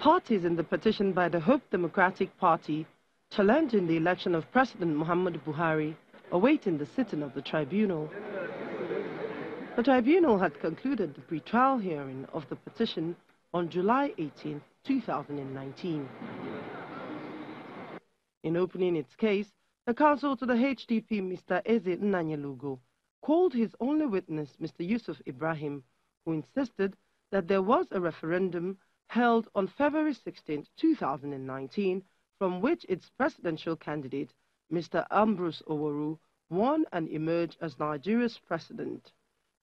parties in the petition by the Hope Democratic Party challenging the election of President Muhammadu Buhari awaiting the sitting of the tribunal. The tribunal had concluded the pre-trial hearing of the petition on July 18, 2019. In opening its case, the counsel to the HDP, Mr. Eze Nanyalugo, called his only witness, Mr. Yusuf Ibrahim, who insisted that there was a referendum held on February 16, 2019, from which its presidential candidate, Mr. Ambrose Oworu, won and emerged as Nigeria's president.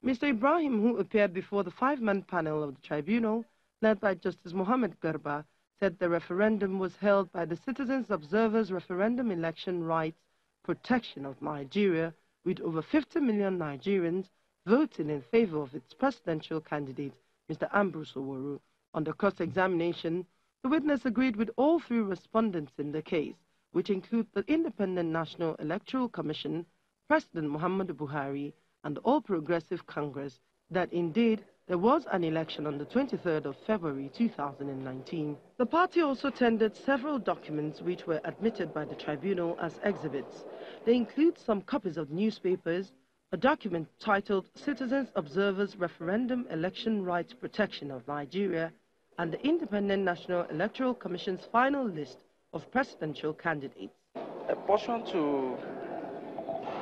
Mr. Ibrahim, who appeared before the five-man panel of the tribunal, led by Justice Muhammad Garba, said the referendum was held by the Citizens Observers Referendum Election Rights Protection of Nigeria, with over 50 million Nigerians voting in favor of its presidential candidate, Mr. Ambrose Oworu. Under cross-examination, the witness agreed with all three respondents in the case, which include the Independent National Electoral Commission, President Muhammadu Buhari, and the All-Progressive Congress, that indeed there was an election on the 23rd of February 2019. The party also tendered several documents which were admitted by the tribunal as exhibits. They include some copies of newspapers, a document titled Citizens Observers Referendum Election Rights Protection of Nigeria, and the Independent National Electoral Commission's final list of presidential candidates. A portion to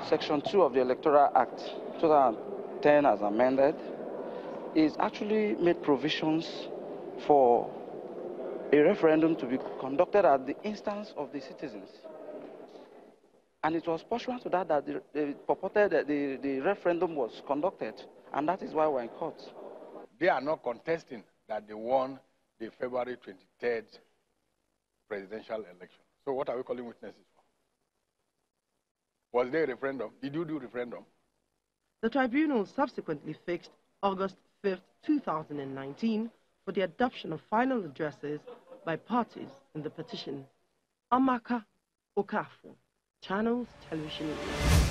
Section 2 of the Electoral Act 2010 as amended is actually made provisions for a referendum to be conducted at the instance of the citizens. And it was pursuant to that that the referendum was conducted, and that is why we're in court. They are not contesting that they won the February 23rd presidential election. So what are we calling witnesses for? Was there a referendum? Did you do referendum? The tribunal subsequently fixed August 5, 2019 for the adoption of final addresses by parties in the petition. Amaka Okafor, Channels Television.